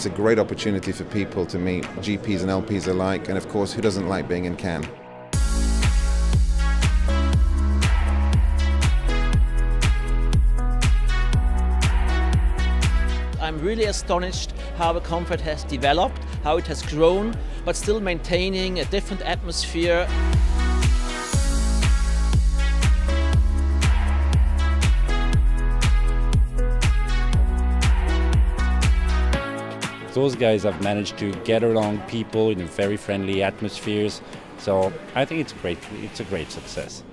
It's a great opportunity for people to meet GPs and LPs alike, and of course, who doesn't like being in Cannes? I'm really astonished how the conference has developed, how it has grown, but still maintaining a different atmosphere. Those guys have managed to get along people in very friendly atmosphere, so I think it's a great success.